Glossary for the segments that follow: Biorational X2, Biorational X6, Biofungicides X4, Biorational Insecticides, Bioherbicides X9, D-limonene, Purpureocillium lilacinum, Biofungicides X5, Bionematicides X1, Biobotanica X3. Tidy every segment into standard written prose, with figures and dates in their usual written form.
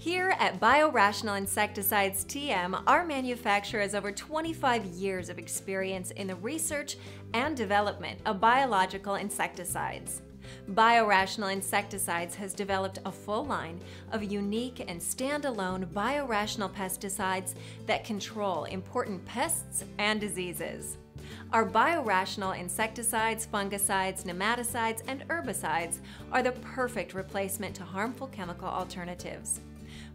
Here at Biorational Insecticides TM, our manufacturer has over 25 years of experience in the research and development of biological insecticides. Biorational Insecticides has developed a full line of unique and standalone biorational pesticides that control important pests and diseases. Our biorational insecticides, fungicides, nematicides, and herbicides are the perfect replacement to harmful chemical alternatives.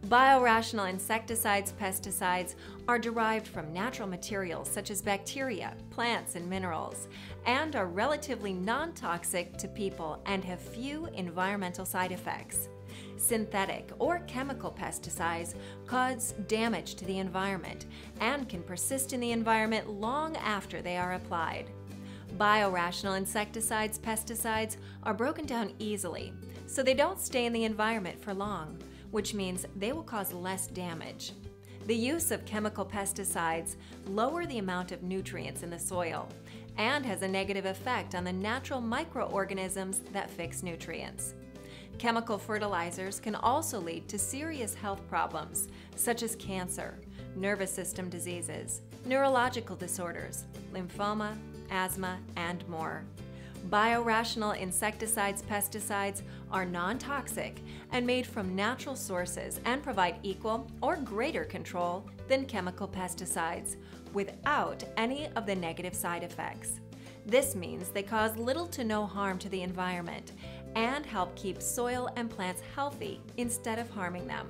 Biorational insecticides pesticides are derived from natural materials such as bacteria, plants, and minerals, and are relatively non-toxic to people and have few environmental side effects. Synthetic or chemical pesticides cause damage to the environment and can persist in the environment long after they are applied. Biorational insecticides pesticides are broken down easily, so they don't stay in the environment for long, which means they will cause less damage. The use of chemical pesticides lowers the amount of nutrients in the soil and has a negative effect on the natural microorganisms that fix nutrients. Chemical fertilizers can also lead to serious health problems such as cancer, nervous system diseases, neurological disorders, lymphoma, asthma, and more. Biorational insecticides pesticides are non-toxic and made from natural sources and provide equal or greater control than chemical pesticides without any of the negative side effects. This means they cause little to no harm to the environment and help keep soil and plants healthy instead of harming them.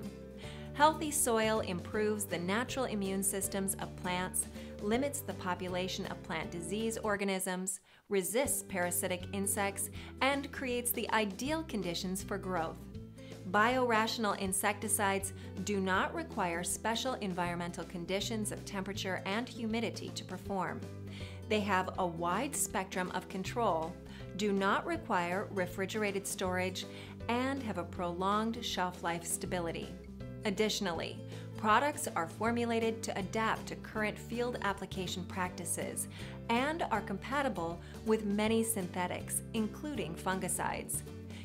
Healthy soil improves the natural immune systems of plants, limits the population of plant disease organisms, resists parasitic insects, and creates the ideal conditions for growth. Biorational insecticides do not require special environmental conditions of temperature and humidity to perform. They have a wide spectrum of control, do not require refrigerated storage, and have a prolonged shelf life stability. Additionally, products are formulated to adapt to current field application practices and are compatible with many synthetics, including fungicides.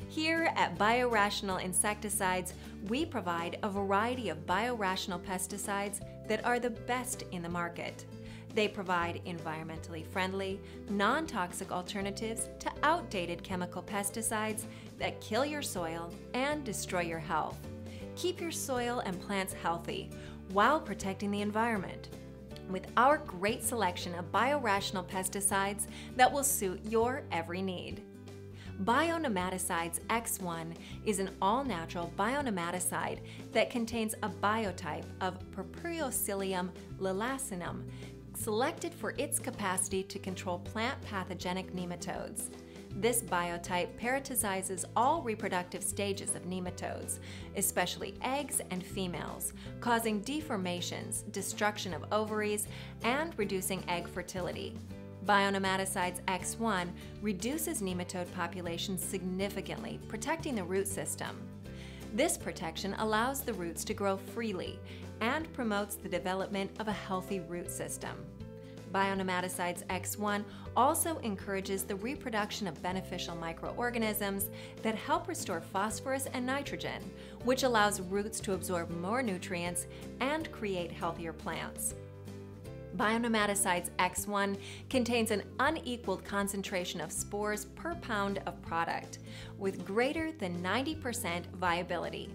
Here at Biorational Insecticides, we provide a variety of biorational pesticides that are the best in the market. They provide environmentally friendly, non-toxic alternatives to outdated chemical pesticides that kill your soil and destroy your health. Keep your soil and plants healthy while protecting the environment with our great selection of biorational pesticides that will suit your every need. Bionematicides X1 is an all-natural bionematicide that contains a biotype of Purpureocillium lilacinum, selected for its capacity to control plant pathogenic nematodes. This biotype parasitizes all reproductive stages of nematodes, especially eggs and females, causing deformations, destruction of ovaries, and reducing egg fertility. Bionematicides X1 reduces nematode populations significantly, protecting the root system. This protection allows the roots to grow freely and promotes the development of a healthy root system. Bionematicides X1 also encourages the reproduction of beneficial microorganisms that help restore phosphorus and nitrogen, which allows roots to absorb more nutrients and create healthier plants. Bionematicides X1 contains an unequaled concentration of spores per pound of product, with greater than 90% viability.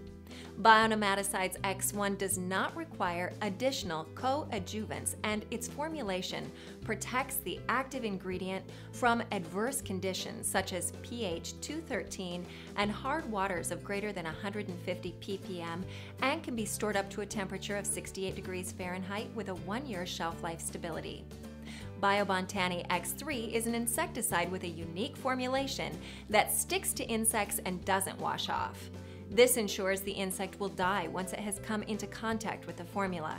Bionematicides X1 does not require additional coadjuvants, and its formulation protects the active ingredient from adverse conditions such as pH 213 and hard waters of greater than 150 ppm, and can be stored up to a temperature of 68 degrees Fahrenheit with a 1-year shelf life stability. Biobotanica X3 is an insecticide with a unique formulation that sticks to insects and doesn't wash off. This ensures the insect will die once it has come into contact with the formula.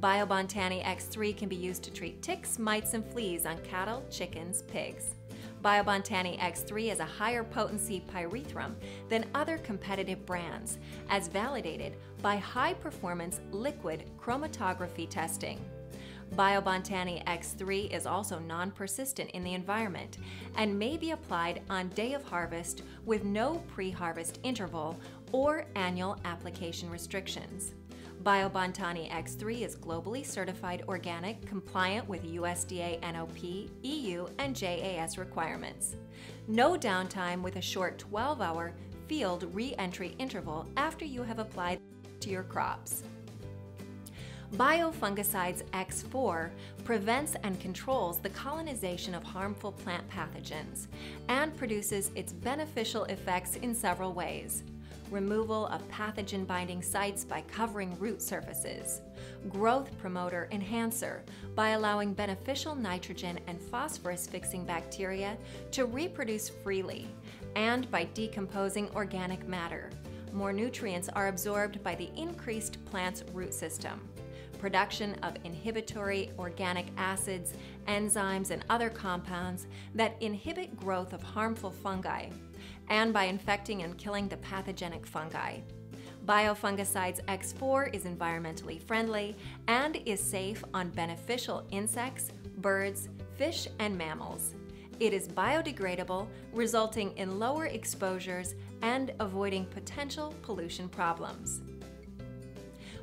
Biobotanica X3 can be used to treat ticks, mites, and fleas on cattle, chickens, pigs. Biobotanica X3 is a higher potency pyrethrum than other competitive brands, as validated by high-performance liquid chromatography testing. Biobotanica X3 is also non-persistent in the environment and may be applied on day of harvest with no pre-harvest interval or annual application restrictions. Biobotanica X3 is globally certified organic compliant with USDA NOP, EU, and JAS requirements. No downtime with a short 12-hour field re-entry interval after you have applied to your crops. Biofungicides X4 prevents and controls the colonization of harmful plant pathogens and produces its beneficial effects in several ways. Removal of pathogen-binding sites by covering root surfaces. Growth promoter enhancer by allowing beneficial nitrogen and phosphorus-fixing bacteria to reproduce freely and by decomposing organic matter. More nutrients are absorbed by the increased plant's root system. Production of inhibitory organic acids, enzymes, and other compounds that inhibit growth of harmful fungi, and by infecting and killing the pathogenic fungi. Biofungicides X4 is environmentally friendly and is safe on beneficial insects, birds, fish, and mammals. It is biodegradable, resulting in lower exposures and avoiding potential pollution problems.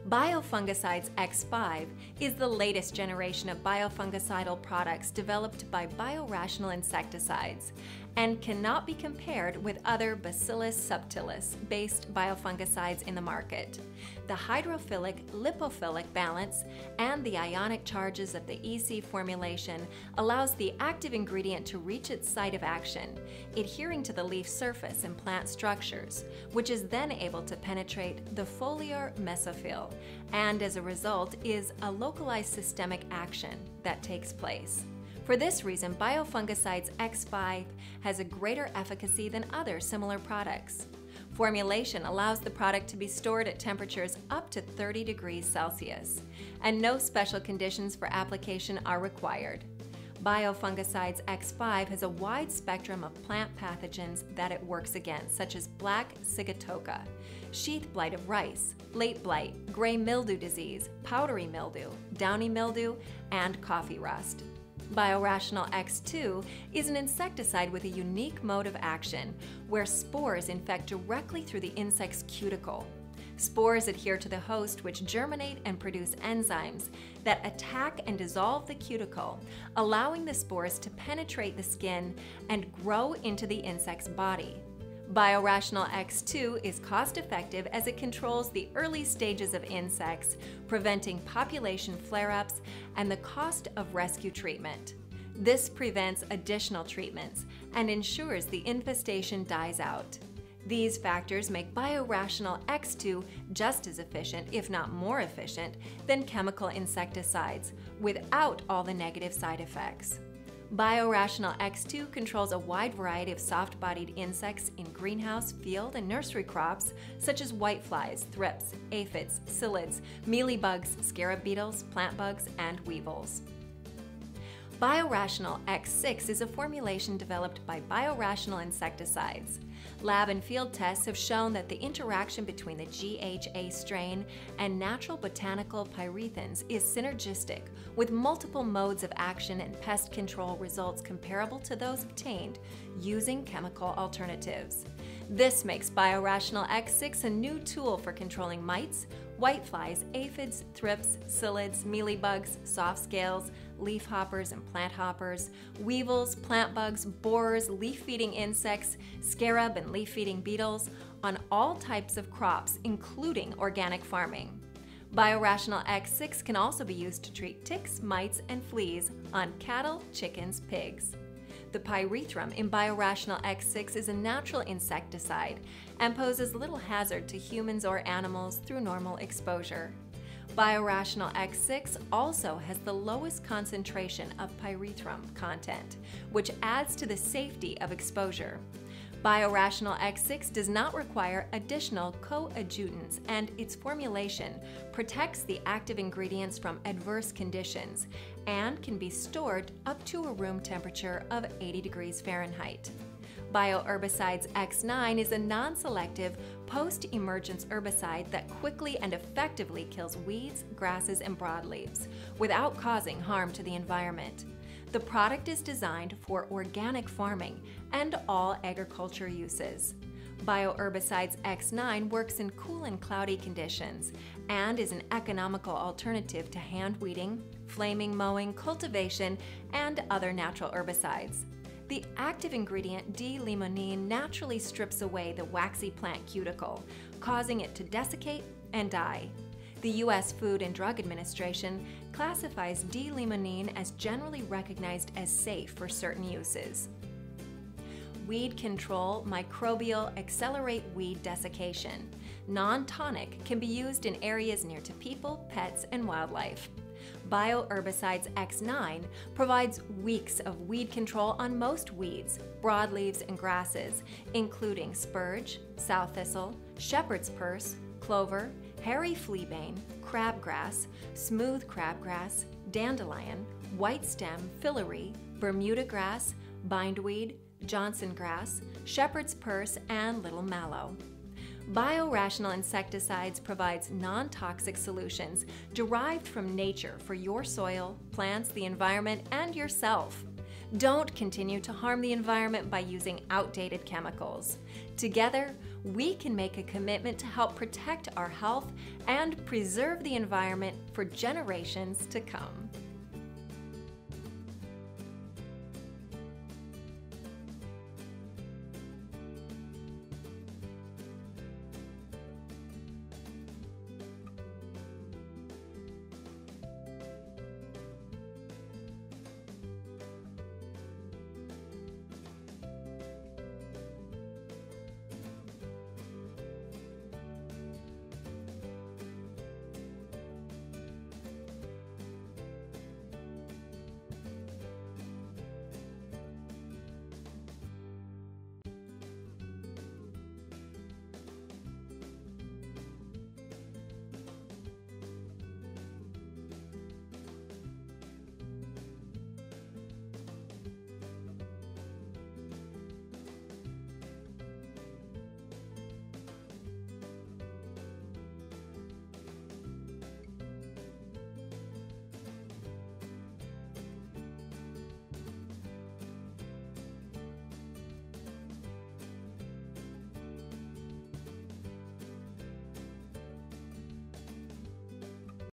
Biofungicides X5 is the latest generation of biofungicidal products developed by Biorational Insecticides and cannot be compared with other Bacillus subtilis-based biofungicides in the market. The hydrophilic-lipophilic balance and the ionic charges of the EC formulation allows the active ingredient to reach its site of action, adhering to the leaf surface and plant structures, which is then able to penetrate the foliar mesophyll, and as a result is a localized systemic action that takes place. For this reason, Biofungicides X5 has a greater efficacy than other similar products. Formulation allows the product to be stored at temperatures up to 30 degrees Celsius, and no special conditions for application are required. Biofungicides X5 has a wide spectrum of plant pathogens that it works against, such as black sigatoka, sheath blight of rice, late blight, gray mildew disease, powdery mildew, downy mildew, and coffee rust. Biorational X2 is an insecticide with a unique mode of action where spores infect directly through the insect's cuticle. Spores adhere to the host, which germinate and produce enzymes that attack and dissolve the cuticle, allowing the spores to penetrate the skin and grow into the insect's body. Biorational X2 is cost-effective as it controls the early stages of insects, preventing population flare-ups and the cost of rescue treatment. This prevents additional treatments and ensures the infestation dies out. These factors make Biorational X2 just as efficient, if not more efficient, than chemical insecticides, without all the negative side effects. Biorational X2 controls a wide variety of soft-bodied insects in greenhouse, field, and nursery crops such as whiteflies, thrips, aphids, psyllids, mealybugs, scarab beetles, plant bugs, and weevils. Biorational X6 is a formulation developed by Biorational Insecticides. Lab and field tests have shown that the interaction between the GHA strain and natural botanical pyrethins is synergistic, with multiple modes of action and pest control results comparable to those obtained using chemical alternatives. This makes Biorational X6 a new tool for controlling mites, whiteflies, aphids, thrips, psyllids, mealybugs, soft scales, leaf hoppers and plant hoppers, weevils, plant bugs, borers, leaf-feeding insects, scarab and leaf-feeding beetles on all types of crops, including organic farming. Biorational X6 can also be used to treat ticks, mites, and fleas on cattle, chickens, pigs. The pyrethrum in Biorational X6 is a natural insecticide and poses little hazard to humans or animals through normal exposure. Biorational X6 also has the lowest concentration of pyrethrum content, which adds to the safety of exposure. Biorational X6 does not require additional coadjuvants, and its formulation protects the active ingredients from adverse conditions and can be stored up to a room temperature of 80 degrees Fahrenheit. Bioherbicides X9 is a non-selective, post-emergence herbicide that quickly and effectively kills weeds, grasses, and broadleaves without causing harm to the environment. The product is designed for organic farming and all agriculture uses. Bioherbicides X9 works in cool and cloudy conditions and is an economical alternative to hand weeding, flaming mowing, cultivation, and other natural herbicides. The active ingredient D-limonene naturally strips away the waxy plant cuticle, causing it to desiccate and die. The U.S. Food and Drug Administration classifies D-limonene as generally recognized as safe for certain uses. Weed control microbial accelerate weed desiccation. Non-tonic can be used in areas near to people, pets, and wildlife. Bioherbicides X9 provides weeks of weed control on most weeds, broadleaves, and grasses, including spurge, sow thistle, shepherd's purse, clover, hairy fleabane, crabgrass, smooth crabgrass, dandelion, white stem, fillery, Bermuda grass, bindweed, Johnson grass, shepherd's purse, and little mallow. Biorational Insecticides provides non-toxic solutions derived from nature for your soil, plants, the environment, and yourself. Don't continue to harm the environment by using outdated chemicals. Together, we can make a commitment to help protect our health and preserve the environment for generations to come.